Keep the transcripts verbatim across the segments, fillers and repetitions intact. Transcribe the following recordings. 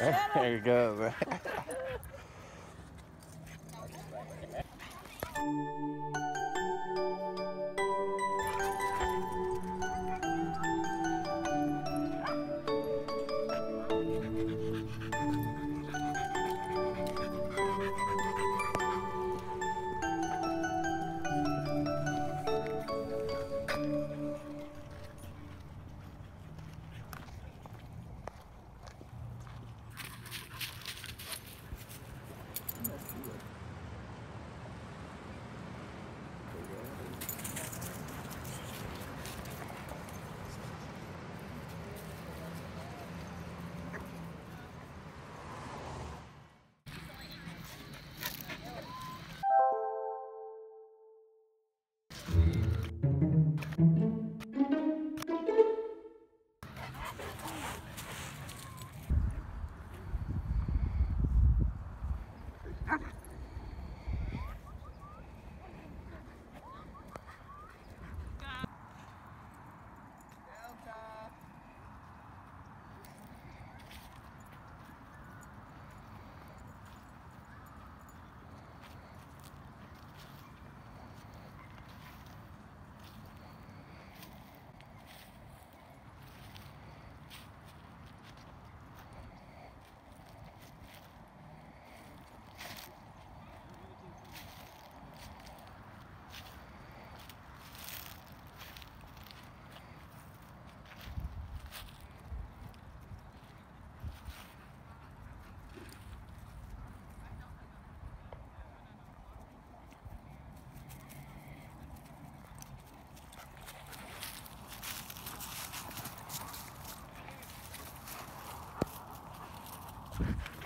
There it goes.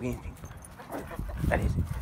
Anything. That is it.